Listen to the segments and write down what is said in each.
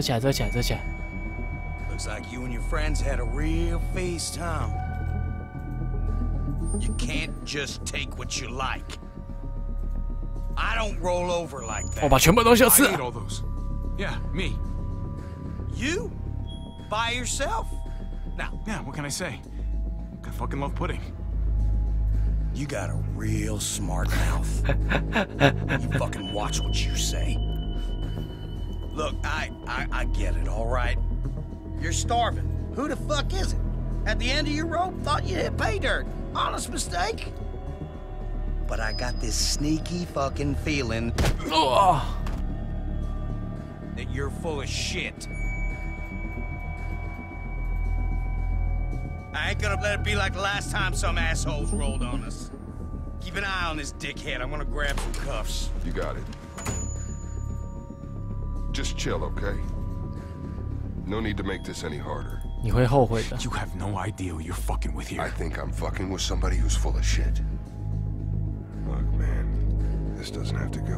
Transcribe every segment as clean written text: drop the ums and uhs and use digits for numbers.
遮起来，遮起来，遮起来。Looks like you and your friends had a real feast, huh? You can't just take what you like. I don't roll over like that. 我把全部东西都吃了。Yeah, me. You? By yourself? Now, yeah, what can I say? I fucking love pudding. You got a real smart mouth. You fucking watch what you say. Look, I get it, all right? You're starving. Who the fuck isn't? At the end of your rope, thought you hit pay dirt. Honest mistake. But I got this sneaky fucking feeling that you're full of shit. I ain't gonna let it be like the last time some assholes rolled on us. Keep an eye on this dickhead. I'm gonna grab some cuffs. You got it. Just chill, okay? No need to make this any harder. You have no idea who you're fucking with here. I think I'm fucking with somebody who's full of shit. Look, man, this doesn't have to go.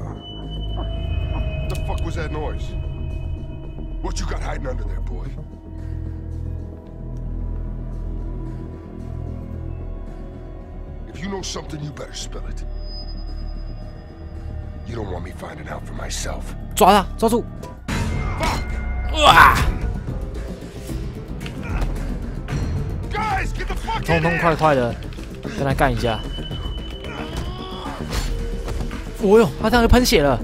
What the fuck was that noise? What you got hiding under there, boy? If you know something, you better spill it. You don't want me finding out for myself. 抓他，抓住！哇！ 通通快快的跟他干一架！哦呦，他这样就喷血了！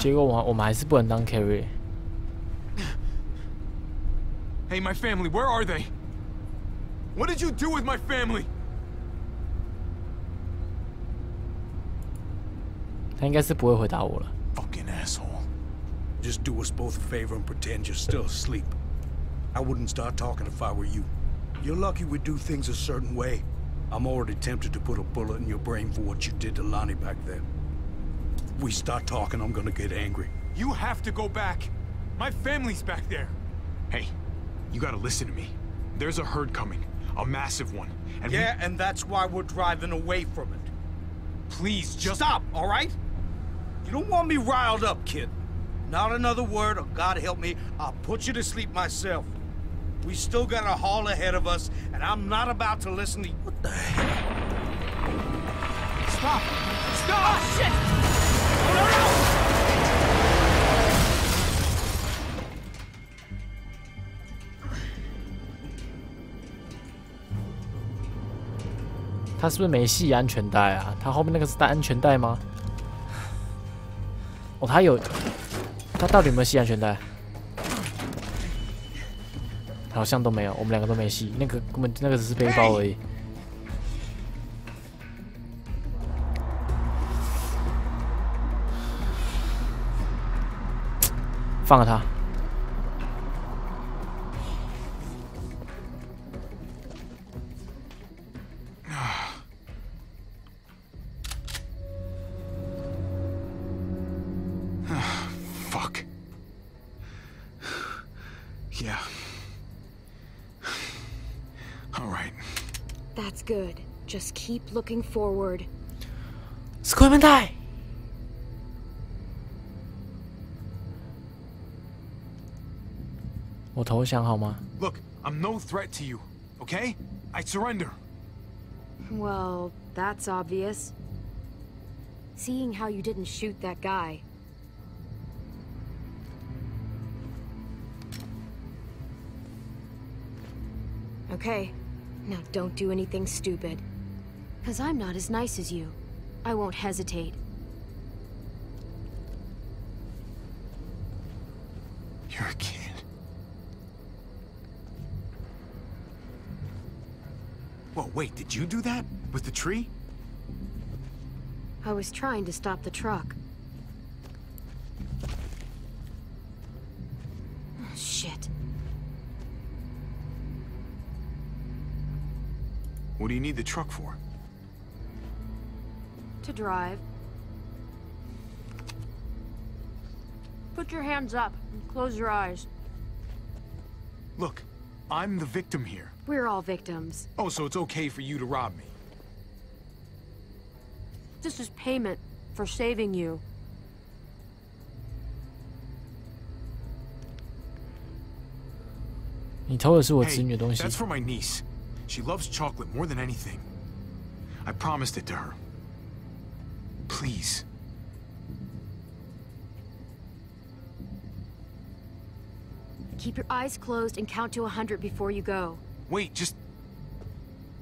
结果我们还是不能当 carry。Hey, my family, where are they? What did you do with my family? 他应该是不会回答我了。Fucking asshole! Just do us both a favor and pretend you're still asleep. I wouldn't start talking if I were you. You're lucky we do things a certain way. I'm already tempted to put a bullet in your brain for what you did to Lonnie back then. We start talking, I'm gonna get angry. You have to go back. My family's back there. Hey, you gotta listen to me. There's a herd coming, a massive one. And yeah, and that's why we're driving away from it. Please, just stop, all right? You don't want me riled up, kid. Not another word, or God help me, I'll put you to sleep myself. We still got a haul ahead of us, and I'm not about to listen to you. What the hell? Stop! Stop! Oh, shit!他是不是没系安全带啊？他后面那个是带安全带吗？哦，他有，他到底有没有系安全带？好像都没有，我们两个都没系。那个根本那个只是背包而已。 放了他。Fuck. Yeah. All right. That's good. Just keep looking forward. Clementine. 我投降好吗 ？Look, I'm no threat to you, okay? I surrender. Well, that's obvious. Seeing how you didn't shoot that guy. Okay, now don't do anything stupid, because I'm not as nice as you. I won't hesitate. You're a kid. Whoa, wait, did you do that? With the tree? I was trying to stop the truck. What do you need the truck for? To drive. Put your hands up and close your eyes. Look, I'm the victim here. We're all victims. Oh, so it's okay for you to rob me? This is payment for saving you. Hey, that's for my niece. She loves chocolate more than anything. I promised it to her. Please. Keep your eyes closed and count to 100 before you go. Wait, just...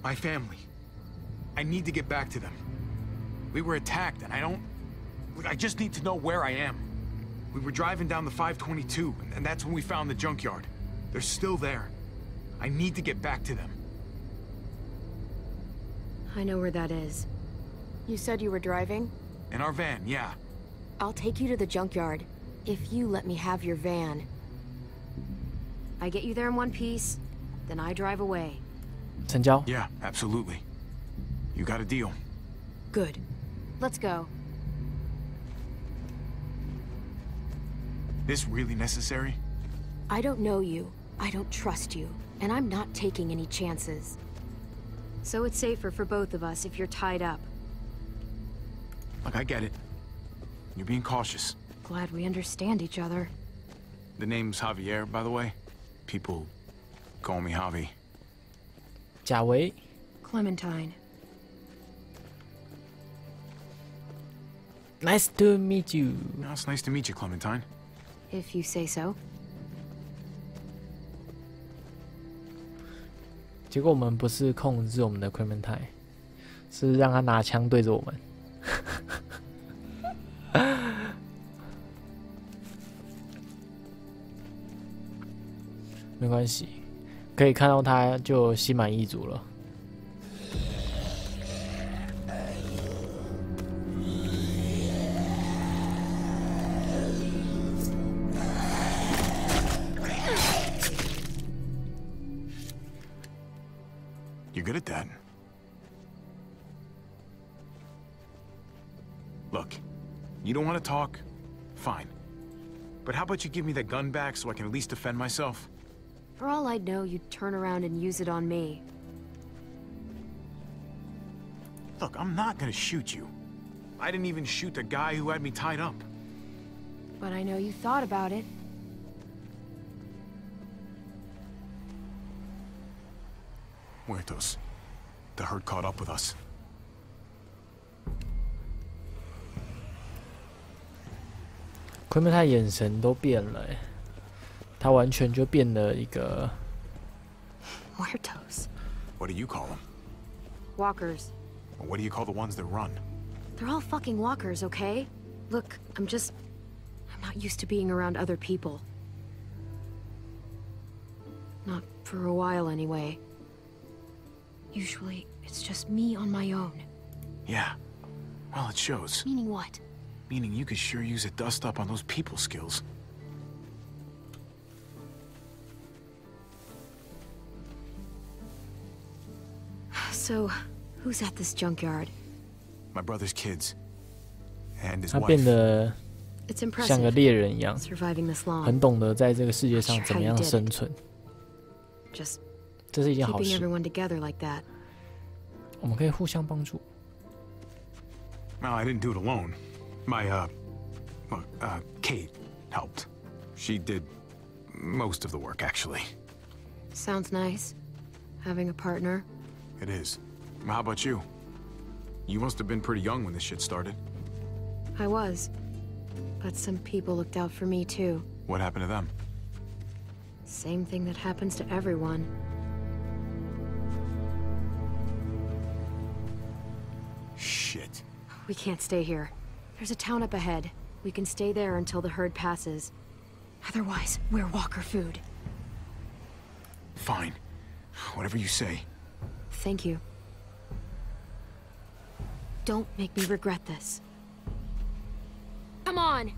My family. I need to get back to them. We were attacked and I don't... Look, I just need to know where I am. We were driving down the 522 and that's when we found the junkyard. They're still there. I need to get back to them. I know where that is. You said you were driving? In our van, yeah. I'll take you to the junkyard, if you let me have your van. I get you there in one piece, then I drive away. Yeah, absolutely. You got a deal. Good. Let's go. This really necessary? I don't know you, I don't trust you, and I'm not taking any chances. So it's safer for both of us if you're tied up. Look, I get it. You're being cautious. Glad we understand each other. The name's Javier, by the way. People call me Javi. Javi? Clementine. Nice to meet you. No, it's nice to meet you, Clementine. If you say so. 结果我们不是控制我们的 Clementine， 是让他拿枪对着我们。没关系，可以看到他就心满意足了。Talk? Fine. But how about you give me that gun back so I can at least defend myself? For all I know, you'd turn around and use it on me. Look, I'm not gonna shoot you. I didn't even shoot the guy who had me tied up. But I know you thought about it. Muertos. The herd caught up with us. Clementine 眼神都变了，他完全就变了一个。Muertos. What do you call them? Walkers. What do you call the ones that run? They're all fucking walkers, okay? Look, I'm not used to being around other people. Not for a while, anyway. Usually, it's just me on my own. Yeah. Well, it shows. Meaning what? Meaning you could sure use a dust-up on those people skills. So, who's at this junkyard? My brother's kids. And his wife. It's impressive. Surviving this long. 很懂得在这个世界上怎么样生存。Just keeping everyone together like that. 我们可以互相帮助。Well, I didn't do it alone. My, Kate helped. She did most of the work, actually. Sounds nice, having a partner. It is. How about you? You must have been pretty young when this shit started. I was. But some people looked out for me, too. What happened to them? Same thing that happens to everyone. Shit. We can't stay here. There's a town up ahead. We can stay there until the herd passes. Otherwise, we're walker food. Fine. Whatever you say. Thank you. Don't make me regret this. Come on!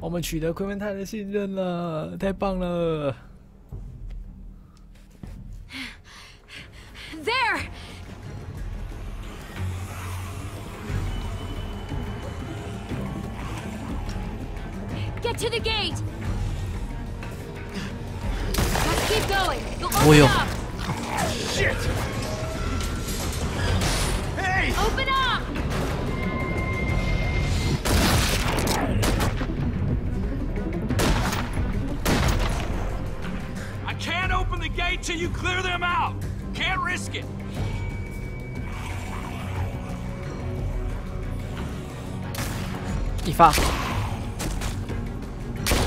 我们取得Clementine的信任了，太棒了！ There. Get to the gate. Let's keep going. You'll open up. Shit. Hey. Open up. I can't open the gate till you clear them out. Can't risk it. He fast.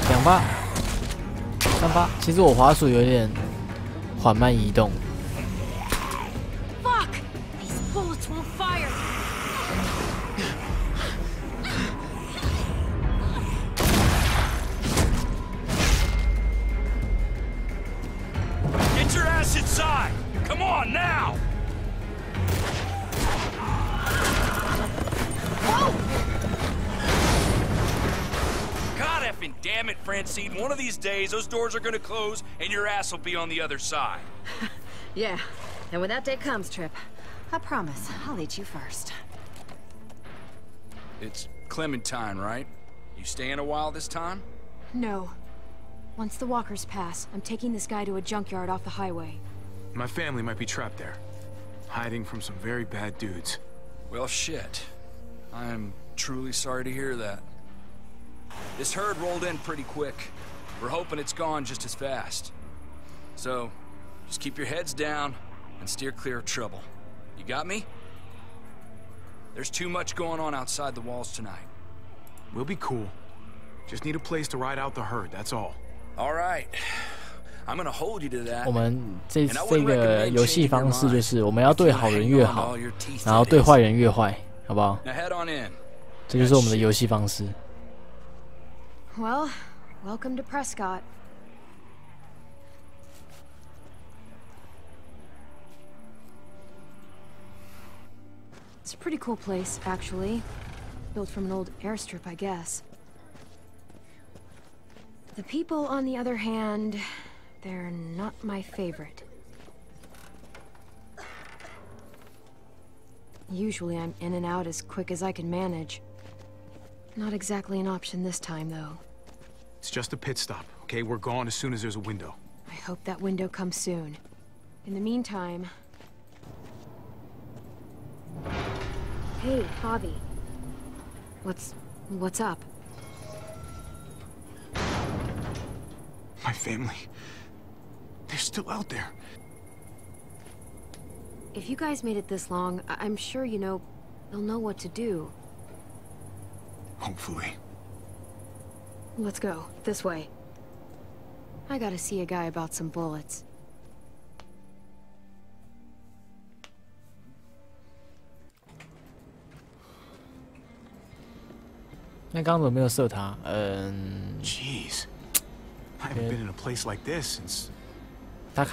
2发，3发。其实我滑鼠有点缓慢移动。Fuck! These bullets won't fire. Get your ass inside. Come on now. Damn it, Francine, one of these days those doors are gonna close and your ass will be on the other side. Yeah, and when that day comes, Trip, I promise I'll eat you first. It's Clementine, right? You staying a while this time? No. Once the walkers pass, I'm taking this guy to a junkyard off the highway. My family might be trapped there, hiding from some very bad dudes. Well, shit. I am truly sorry to hear that. This herd rolled in pretty quick. We're hoping it's gone just as fast. So, just keep your heads down and steer clear of trouble. You got me? There's too much going on outside the walls tonight. We'll be cool. Just need a place to ride out the herd, that's all. All right. I'm gonna hold you to that. 我们这个游戏方式就是我们要对好人越好，然后对坏人越坏，好不好？这就是我们的游戏方式。 Well, welcome to Prescott. It's a pretty cool place, actually. Built from an old airstrip, I guess. The people, on the other hand, they're not my favorite. Usually I'm in and out as quick as I can manage. Not exactly an option this time, though. It's just a pit stop, okay? We're gone as soon as there's a window. I hope that window comes soon. In the meantime... Hey, Javi. What's up? My family... They're still out there. If you guys made it this long, I'm sure you know... They'll know what to do. Hopefully. Let's go. This way. I gotta see a guy about some bullets. Jeez. I haven't been in a place like this since... It's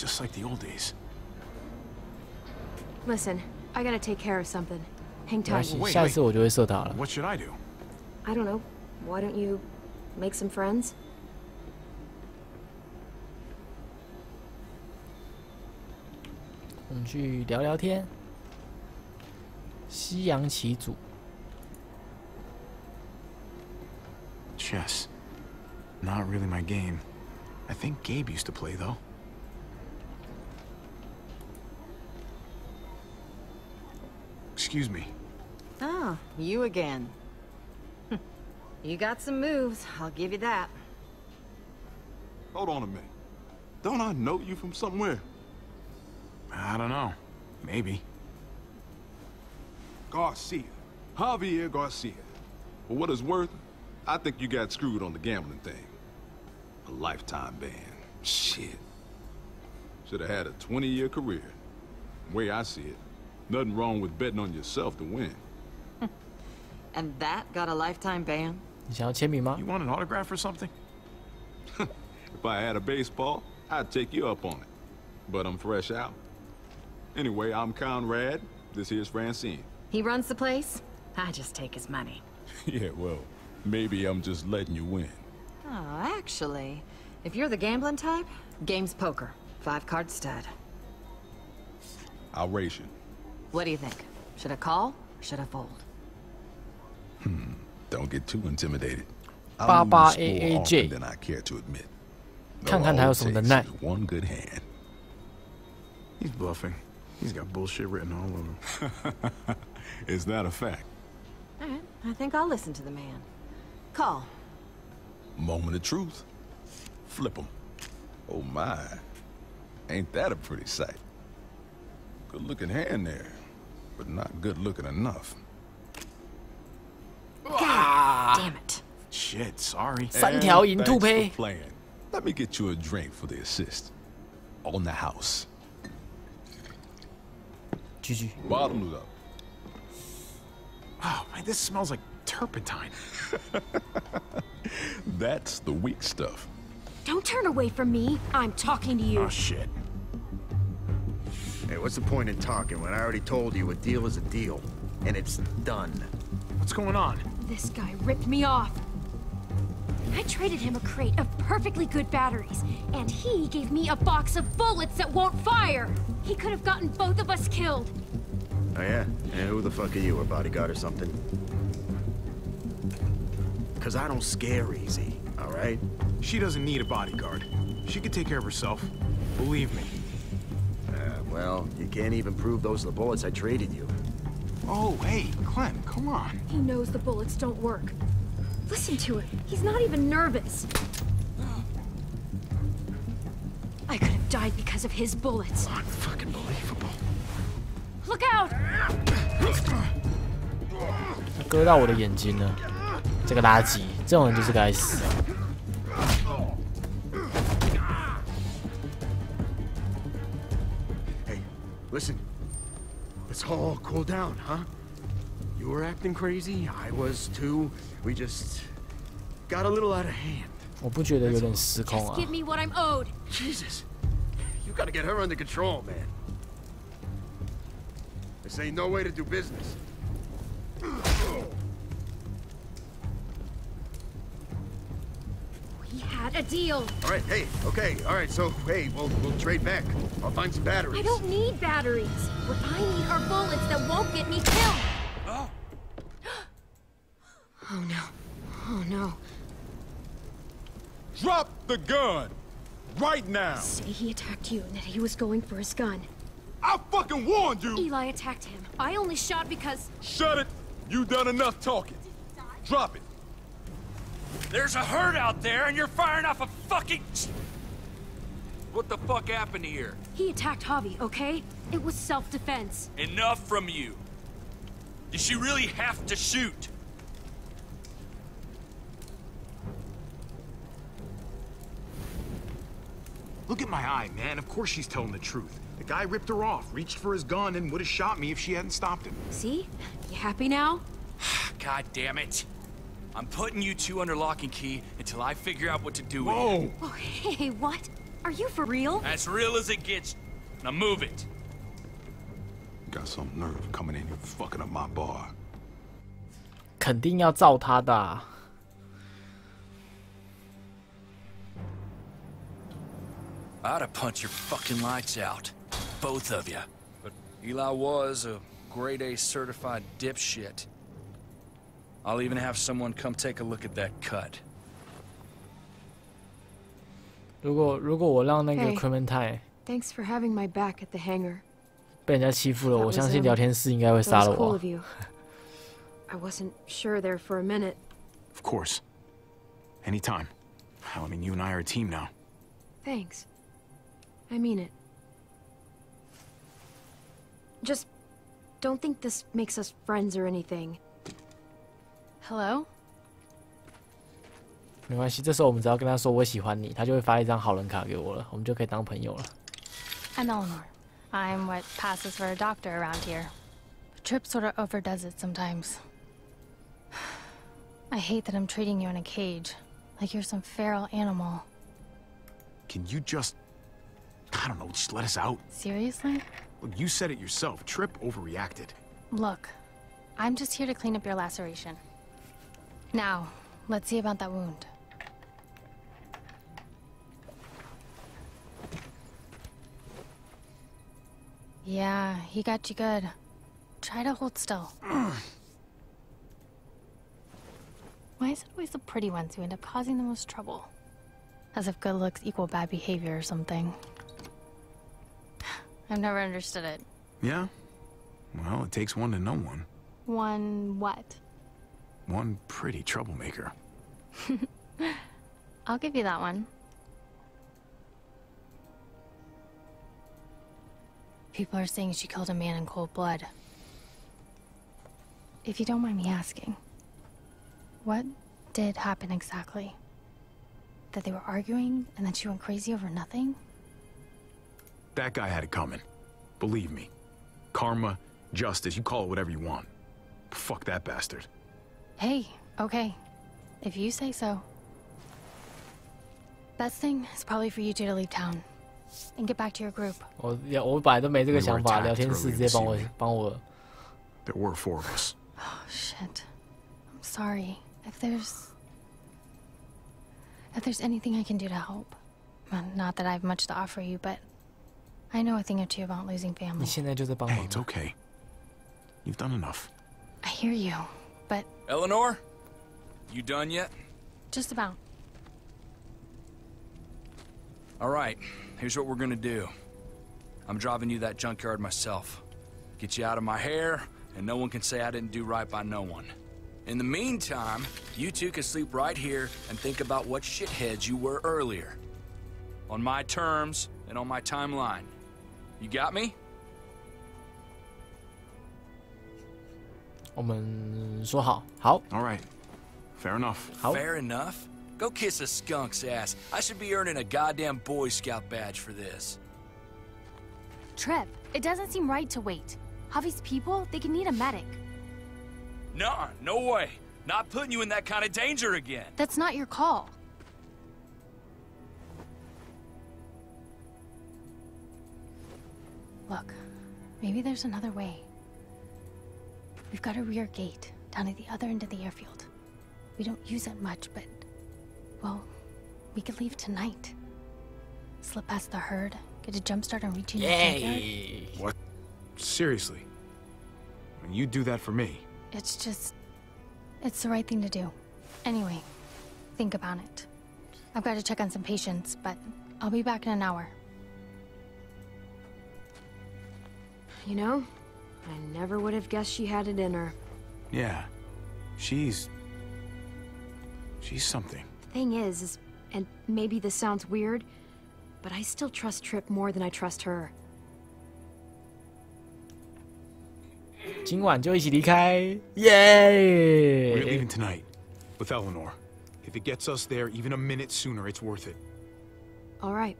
just like the old days. Listen, I gotta take care of something. Hang tight. Wait. What should I do? I don't know. Why don't you make some friends? Let's talk. 西洋棋组. Chess. Not really my game. I think Gabe used to play though. Excuse me. Oh, you again. You got some moves, I'll give you that. Hold on a minute. Don't I know you from somewhere? I don't know. Maybe. Garcia. Javier Garcia. For what it's worth, I think you got screwed on the gambling thing. A lifetime ban. Shit. Should have had a 20-year career. The way I see it. Nothing wrong with betting on yourself to win. And that got a lifetime ban? You want an autograph or something? If I had a baseball, I'd take you up on it. But I'm fresh out. Anyway, I'm Conrad. This here's Francine. He runs the place? I just take his money. Yeah, well, maybe I'm just letting you win. Oh, actually, if you're the gambling type, game's poker. 5-card stud. I'll raise you. What do you think? Should I call? Should I fold? Don't get too intimidated. I'm more AJ than I care to admit. One good hand. He's bluffing. He's got bullshit written all over him. Is that a fact? All right, I think I'll listen to the man. Call. Moment of truth. Flip him. Oh my. Ain't that a pretty sight? Good looking hand there, but not good looking enough. God damn it. Shit, sorry. Let me get you a drink for the assist. On the house. GG. Bottle it up. Oh, man, this smells like turpentine. That's the weak stuff. Don't turn away from me. I'm talking to you. Oh, shit. Hey, what's the point in talking when I already told you a deal is a deal? And it's done. What's going on? This guy ripped me off. I traded him a crate of perfectly good batteries, and he gave me a box of bullets that won't fire. He could have gotten both of us killed. Oh yeah? And who the fuck are you, a bodyguard or something? Cause I don't scare easy, alright? She doesn't need a bodyguard. She can take care of herself. Believe me. Well, you can't even prove those are the bullets I traded you. Oh, hey, Clem, come on. He knows the bullets don't work. Listen to him. He's not even nervous. I could have died because of his bullets. Unfucking believable. Look out! 割到我的眼睛了，这个垃圾，这种人就是该死。Hey, listen. Let's all cool down, huh? You were acting crazy. I was too. We just got a little out of hand. Just give me what I'm owed. Jesus, you gotta get her under control, man. This ain't no way to do business. We had a deal. All right, hey, okay, all right. So, hey, we'll trade back. I'll find some batteries. I don't need batteries. What I need are bullets that won't get me killed. Oh no. Oh no. Drop the gun! Right now! Say he attacked you and that he was going for his gun. I fucking warned you! Eli attacked him. I only shot because... Shut it! You done enough talking. Drop it. There's a herd out there and you're firing off a fucking... What the fuck happened here? He attacked Javi, okay? It was self-defense. Enough from you. Did she really have to shoot? Look at my eye, man. Of course she's telling the truth. The guy ripped her off, reached for his gun, and would have shot me if she hadn't stopped him. See? You happy now? God damn it. I'm putting you two under lock and key until I figure out what to do with you. Oh, hey, what? Are you for real? As real as it gets. Now move it. Got some nerve coming in here fucking up my bar. 肯定要照他的。 I'd have punched your fucking lights out. Both of you. But Eli was a grade A certified dipshit. I'll even have someone come take a look at that cut. Hey, thanks for having my back at the hangar. That was cool of you. I wasn't sure there for a minute. Of course. Anytime. I mean, you and I are a team now. Thanks. I mean it. Just don't think this makes us friends or anything. Hello? 没关系，这时候我们只要跟他说我喜欢你，他就会发一张好人卡给我了，我们就可以当朋友了。I'm Eleanor. I'm what passes for a doctor around here. Trip sort of overdoes it sometimes. I hate that I'm treating you in a cage, like you're some feral animal. Can you just... I don't know, just let us out? Seriously? Look, you said it yourself. Trip overreacted. Look, I'm just here to clean up your laceration. Now, let's see about that wound. Yeah, he got you good. Try to hold still. Why is it always the pretty ones who end up causing the most trouble? As if good looks equal bad behavior or something. I've never understood it. Yeah? Well, it takes one to know one. One what? One pretty troublemaker. I'll give you that one. People are saying she killed a man in cold blood. If you don't mind me asking, what did happen exactly? That they were arguing and that she went crazy over nothing? That guy had it coming. Believe me. Karma, justice, you call it whatever you want. Fuck that bastard. Hey, okay. If you say so. Best thing is probably for you two to leave town. And get back to your group. I 本来都没这个想法， 聊天室直接帮我。 There were four of us. Oh shit. I'm sorry. If there's anything I can do to help. Well, not that I have much to offer you, but I know a thing or two about losing family. Hey, it's okay. You've done enough. I hear you, but Eleanor, you done yet? Just about. All right, here's what we're gonna do. I'm driving you that junkyard myself. Get you out of my hair, and no one can say I didn't do right by no one. In the meantime, you two can sleep right here and think about what shitheads you were earlier. On my terms and on my timeline. You got me? 我们说好，好。All right, fair enough. Fair enough. Go kiss a skunk's ass. I should be earning a goddamn Boy Scout badge for this. Trip, it doesn't seem right to wait. Javi's people, they can need a medic. Nah, no way. Not putting you in that kind of danger again. That's not your call. Look, maybe there's another way. We've got a rear gate down at the other end of the airfield. We don't use it much, but... well, we could leave tonight. Slip past the herd, get a jump start on reaching the junkyard. What? Seriously? I mean, you do that for me. It's just... it's the right thing to do. Anyway, think about it. I've got to check on some patients, but I'll be back in an hour. You know, I never would have guessed she had it in her. Yeah. She's something. Thing is, and maybe this sounds weird, but I still trust Trip more than I trust her. 今晚就一起离开，耶 ！We're leaving tonight with Eleanor. If it gets us there even a minute sooner, it's worth it. All right,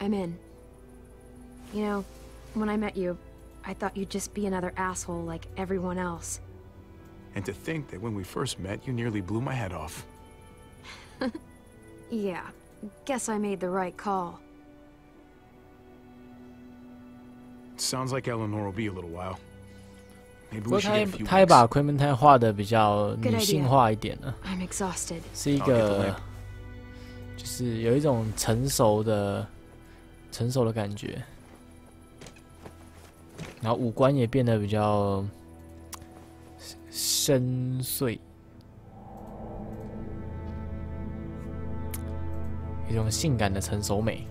I'm in. You know, when I met you, I thought you'd just be another asshole like everyone else. And to think that when we first met, you nearly blew my head off. Yeah, guess I made the right call. Sounds like Eleanor will be a little while. Maybe we should get a few weeks. 他也把 Clementine 画得比较女性化一点了。I'm exhausted. 是一个，就是有一种成熟的感觉。然后五官也变得比较深邃。 一种性感的成熟美。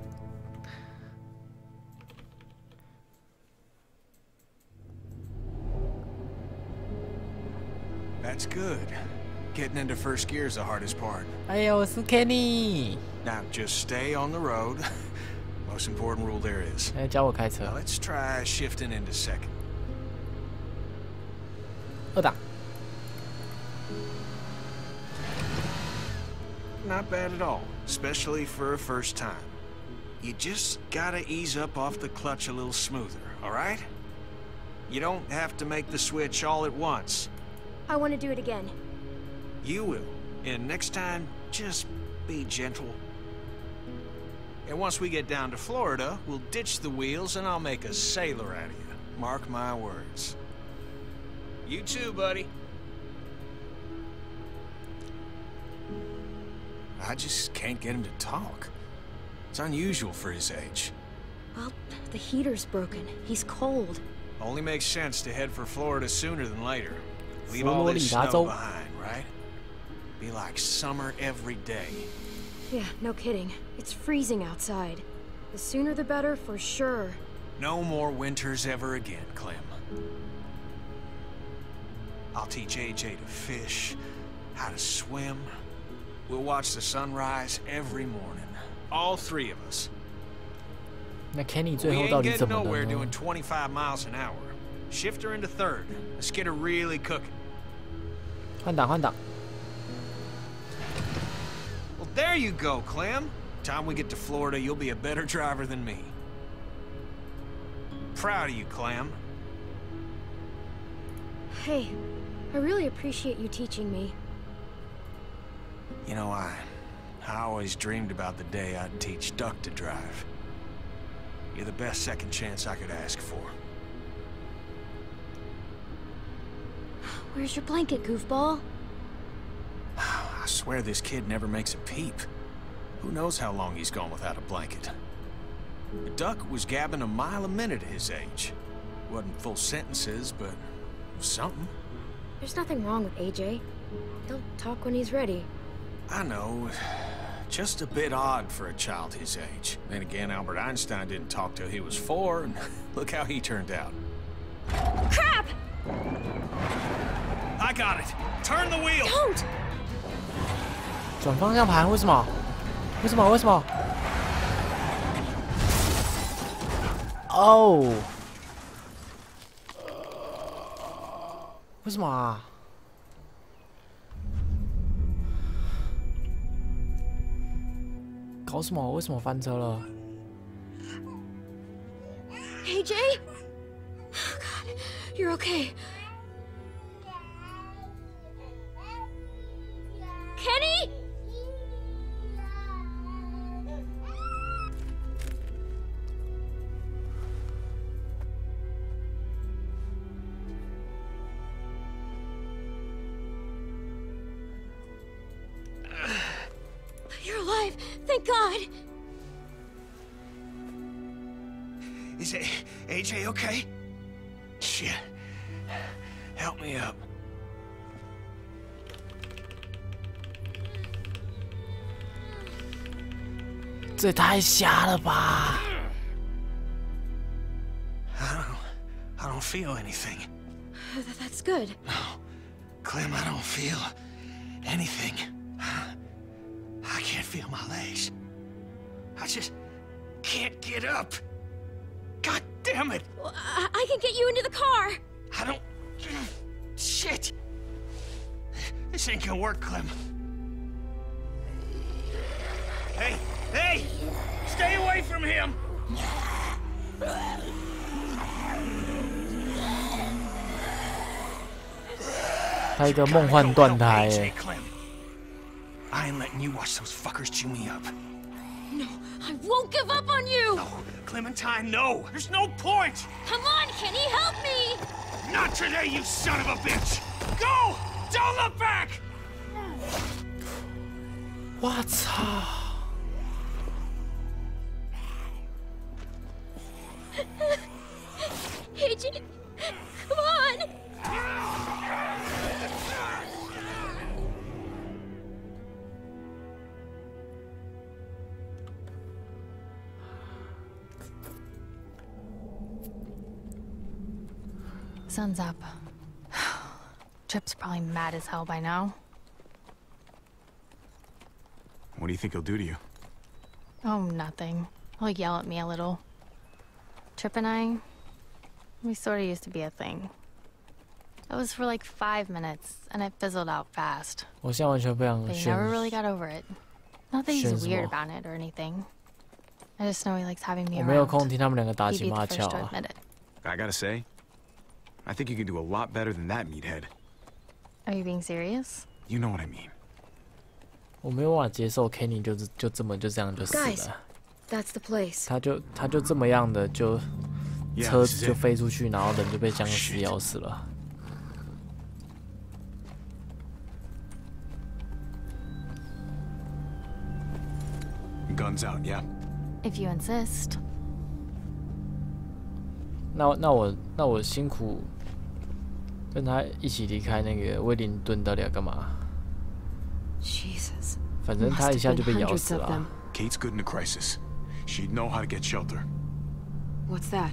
That's good. Getting into first gear is the hardest part. Hey, it's Kenny. Now just stay on the road. Most important rule there is. 哎，教我开车。Let's try shifting into second. 二档。Not bad at all, especially for a first time. You just gotta ease up off the clutch a little smoother, all right? You don't have to make the switch all at once. I want to do it again. You will. And next time, just be gentle. And once we get down to Florida, we'll ditch the wheels and I'll make a sailor out of you. Mark my words. You too, buddy. I just can't get him to talk. It's unusual for his age. Well, the heater's broken. He's cold. Only makes sense to head for Florida sooner than later. Leave all this snow behind, right? Be like summer every day. Yeah, no kidding. It's freezing outside. The sooner the better, for sure. No more winters ever again, Clem. I'll teach AJ to fish, how to swim. We'll watch the sunrise every morning. All three of us. We ain't getting nowhere doing 25 miles an hour. Shift her into third. Let's get her really cooking. Well, there you go, Clem. Time we get to Florida, you'll be a better driver than me. Proud of you, Clem. Hey, I really appreciate you teaching me. You know, I always dreamed about the day I'd teach Duck to drive. You're the best second chance I could ask for. Where's your blanket, goofball? I swear this kid never makes a peep. Who knows how long he's gone without a blanket? The Duck was gabbing a mile a minute at his age. Wasn't full sentences, but something. There's nothing wrong with AJ. He'll talk when he's ready. I know. Just a bit odd for a child his age. Then again, Albert Einstein didn't talk till he was 4, and look how he turned out. Crap! I got it. Turn the wheel. Don't. 转方向盘为什么？为什么？为什么？ Oh. 为什么啊？ 搞什么？为什么翻车了 ？AJ, oh God, you're okay. Kenny? Thank God. Is AJ okay? Shit. Help me up. This is too dark. I don't feel anything. That's good. No, Clem, I don't feel anything. I can't feel my legs. I just can't get up. God damn it! Well, I can get you into the car. I don't. Shit. This ain't gonna work, Clem. Hey, hey! Stay away from him. He's a梦幻断台耶。 I ain't letting you watch those fuckers chew me up. No, I won't give up on you! No, Clementine, no! There's no point! Come on, Kenny, help me! Not today, you son of a bitch! Go! Don't look back! What's up? AJ, come on! Sun's up. Trip's probably mad as hell by now. What do you think he'll do to you? Oh, nothing. He'll yell at me a little. Trip and I, we sort of used to be a thing. It was for like 5 minutes, and it fizzled out fast. But he never really got over it. Not that he's weird about it or anything. I just know he likes having me around. He'd be the first to admit it. I gotta say, I think you can do a lot better than that, meathead. Are you being serious? You know what I mean. Guys, that's the place. Yeah, guns out, yeah? If you insist. 那我辛苦跟他一起离开那个威灵顿到底要干嘛？ Jesus. 反正他一下就被咬死了。Kate's good in a crisis. She'd know how to get shelter. What's that?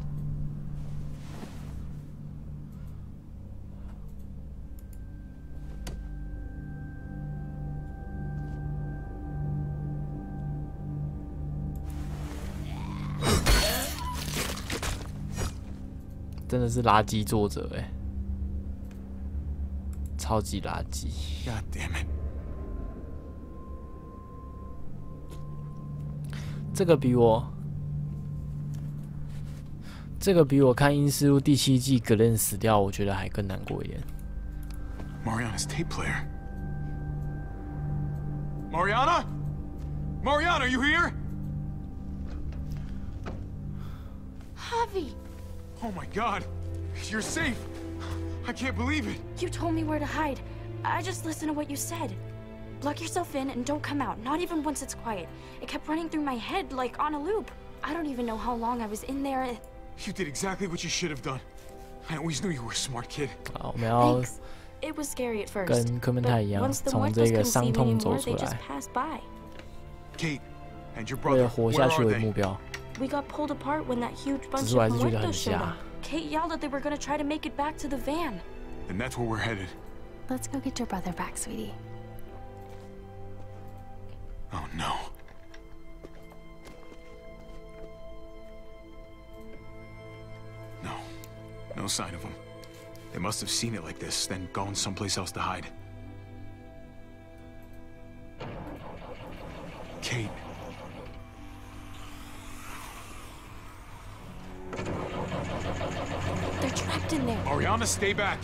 God damn it. 这个比我看《阴尸路》第7季格伦死掉，我觉得还更难过一点。Mariana's tape player. Mariana? Mariana, are you here? Javi. Oh my God, you're safe. I can't believe it. You told me where to hide. I just listened to what you said. Lock yourself in and don't come out, not even once it's quiet. It kept running through my head like on a loop. I don't even know how long I was in there. You did exactly what you should have done. I always knew you were a smart kid. Thanks. It was scary at first, but once the Muertos couldn't see me anymore, they just passed by. Kate and your brother, where are they? We got pulled apart when that huge bunch of Muertos showed up. Kate yelled that they were going to try to make it back to the van. And that's where we're headed. Let's go get your brother back, sweetie. Oh no. No sign of them. They must have seen it like this, then gone someplace else to hide. Kate. They're trapped in there. Mariana, stay back.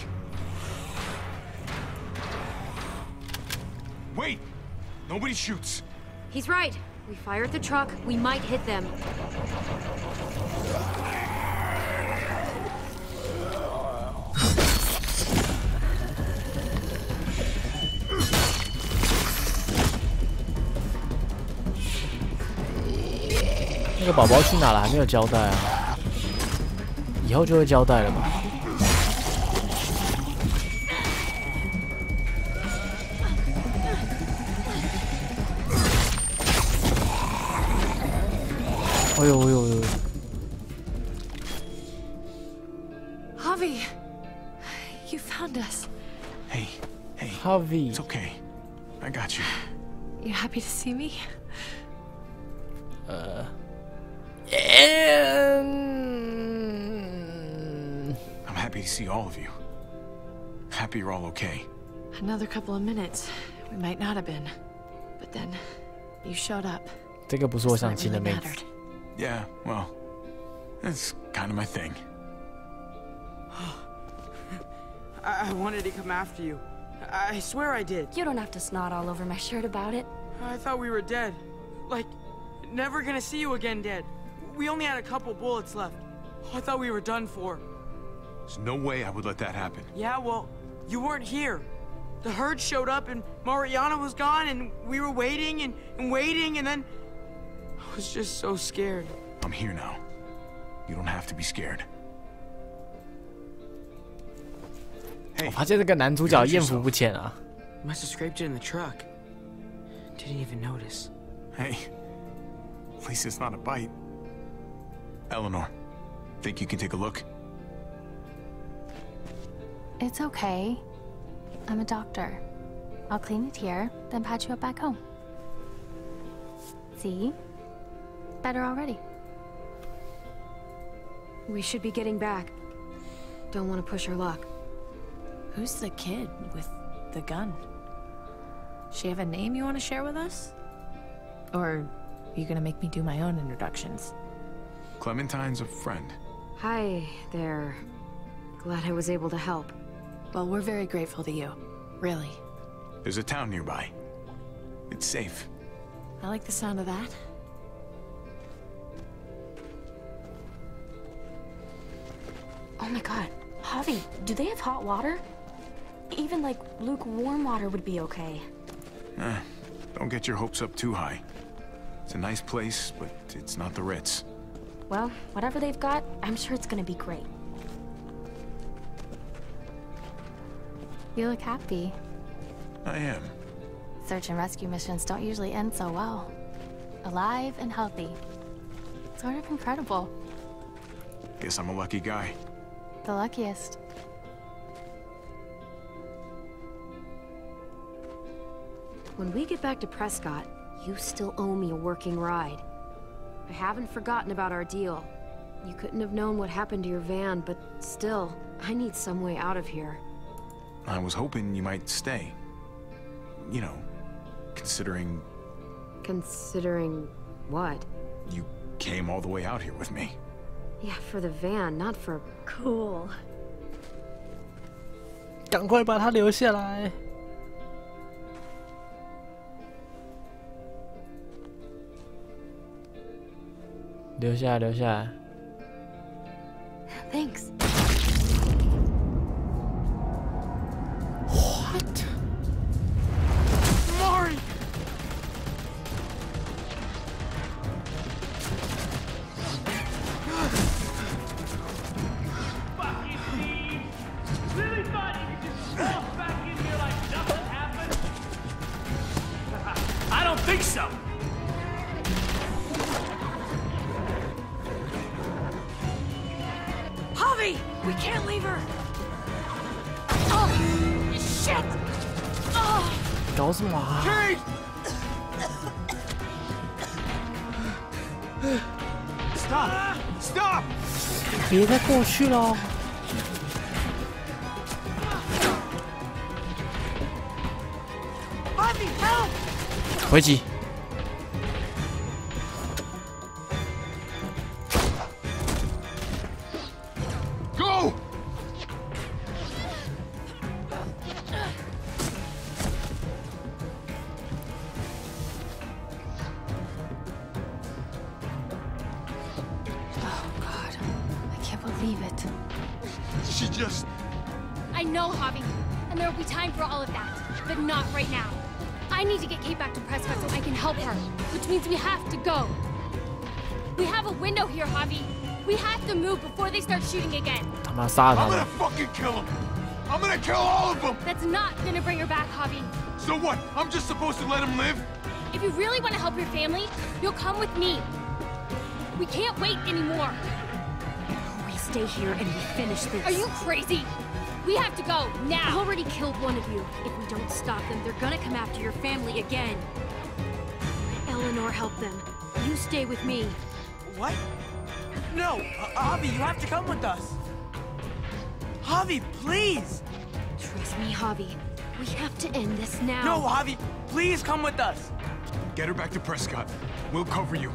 Wait! Nobody shoots. He's right. We fire at the truck, we might hit them.这个宝宝去哪了？还没有交代啊！以后就会交代了吧？哎呦哎呦哎呦 ！Javi, you found us. Hey, hey, Javi. It's okay. I got you. You happy to see me? I'm happy to see all of you. Happy you're all okay. Another couple of minutes, we might not have been, but then you showed up. 这个不是我想亲的妹子。Yeah, well, that's kind of my thing. I wanted to come after you. I swear I did. You don't have to snot all over my shirt about it. I thought we were dead, like. Never gonna see you again, Dad. We only had a couple bullets left. I thought we were done for. There's no way I would let that happen. Yeah, well, you weren't here. The herd showed up and Mariana was gone and we were waiting and waiting and then... I was just so scared. I'm here now. You don't have to be scared. Hey, must have scraped it in the truck. Didn't even notice. Hey. At least it's not a bite. Eleanor, think you can take a look? It's okay. I'm a doctor. I'll clean it here, then patch you up back home. See? Better already. We should be getting back. Don't want to push her luck. Who's the kid with the gun? She have a name you want to share with us? Or... you're gonna make me do my own introductions. Clementine's a friend. Hi there. Glad I was able to help. Well, we're very grateful to you. Really. There's a town nearby. It's safe. I like the sound of that. Oh my God. Javi, do they have hot water? Even like lukewarm water would be okay. Don't get your hopes up too high. It's a nice place, but it's not the Ritz. Well, whatever they've got, I'm sure it's gonna be great. You look happy. I am. Search and rescue missions don't usually end so well. Alive and healthy. Sort of incredible. Guess I'm a lucky guy. The luckiest. When we get back to Prescott, you still owe me a working ride. I haven't forgotten about our deal. You couldn't have known what happened to your van, but still, I need some way out of here. I was hoping you might stay. You know, considering... Considering what? You came all the way out here with me. Yeah, for the van, not for... Cool. 赶快把他留下来。 留下来，留下来。Thanks. What? Mari. Fucking team. Really thought you could just walk back in here like nothing happened? I don't think so. We can't leave her. Oh, shit! Oh, Kate! Stop! Stop! 别再过去了。 回击！ I'm gonna fucking kill him. I'm gonna kill all of them. That's not gonna bring her back, Javi. So what? I'm just supposed to let him live? If you really want to help your family, you'll come with me. We can't wait anymore. We stay here and we finish this. Are you crazy? We have to go now. I've already killed one of you. If we don't stop them, they're gonna come after your family again. Eleanor, help them. You stay with me. What? No, Javi, you have to come with us. Javi, please! Trust me, Javi. We have to end this now. No, Javi, please come with us. Get her back to Prescott. We'll cover you.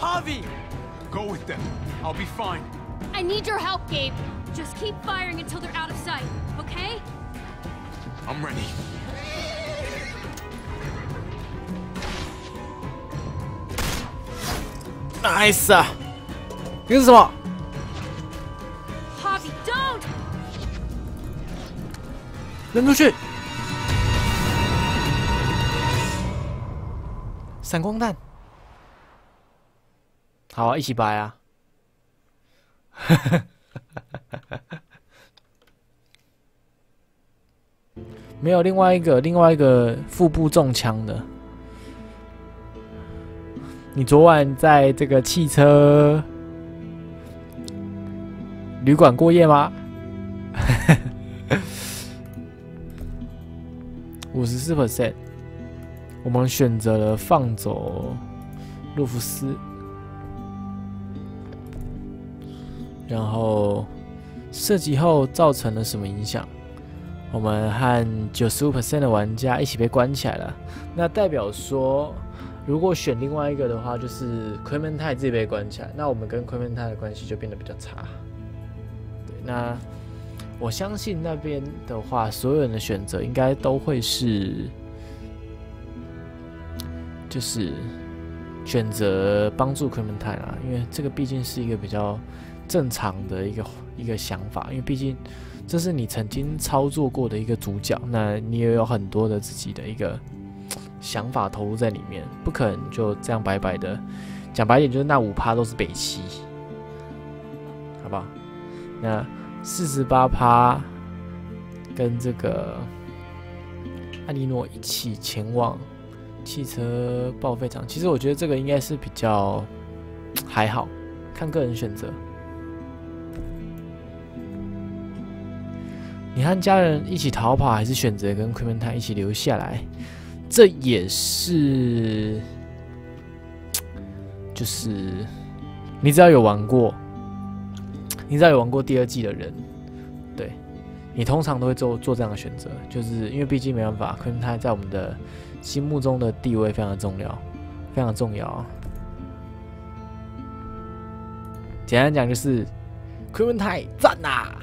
Javi! Go with them. I'll be fine. I need your help, Gabe. Just keep firing until they're out of sight, okay? I'm ready. Nice! This is what? Javi, don't! 扔出去！闪光弹，好啊，一起摆啊！没有另外一个腹部中枪的。你昨晚在这个汽车旅馆过夜吗？54%， 我们选择了放走洛夫斯，然后射击后造成了什么影响？我们和95% 的玩家一起被关起来了。那代表说，如果选另外一个的话，就是Clementine自己被关起来，那我们跟Clementine的关系就变得比较差。对，那。 我相信那边的话，所有人的选择应该都会是，就是选择帮助Clementine啦，因为这个毕竟是一个比较正常的一个想法，因为毕竟这是你曾经操作过的一个主角，那你也有很多的自己的一个想法投入在里面，不可能就这样白白的。讲白点，就是那5%都是北七，好不好？那48%跟这个艾莉诺一起前往汽车报废厂。其实我觉得这个应该是比较还好，看个人选择。 你和家人一起逃跑，还是选择跟Clementine一起留下来？这也是，就是你只要有玩过，第二季的人，对你通常都会做这样的选择，就是因为毕竟没办法，Clementine在我们的心目中的地位非常的重要，非常重要。简单讲就是Clementine赞啊！